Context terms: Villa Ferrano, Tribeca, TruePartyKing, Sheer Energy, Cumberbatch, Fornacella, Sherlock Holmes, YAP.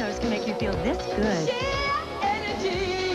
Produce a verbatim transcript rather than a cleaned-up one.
nose can make you feel this good. Sheer Energy.